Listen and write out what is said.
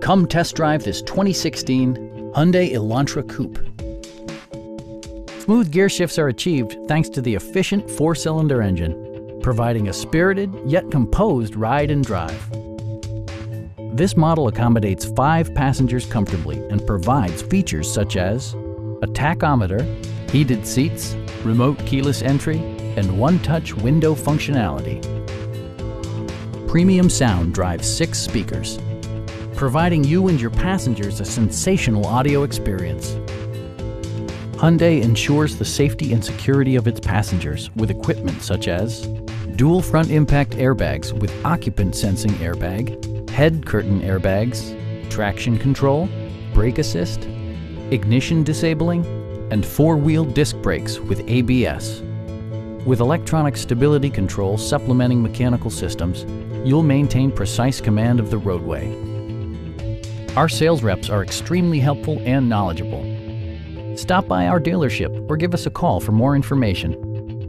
Come test drive this 2016 Hyundai Elantra Coupe. Smooth gear shifts are achieved thanks to the efficient four-cylinder engine, providing a spirited yet composed ride and drive. This model accommodates 5 passengers comfortably and provides features such as a tachometer, heated seats, remote keyless entry, and one-touch window functionality. Premium sound drives 6 speakers, providing you and your passengers a sensational audio experience. Hyundai ensures the safety and security of its passengers with equipment such as dual front impact airbags with occupant sensing airbag, head curtain airbags, traction control, brake assist, ignition disabling, and 4-wheel disc brakes with ABS. With electronic stability control supplementing mechanical systems, you'll maintain precise command of the roadway. Our sales reps are extremely helpful and knowledgeable. Stop by our dealership or give us a call for more information.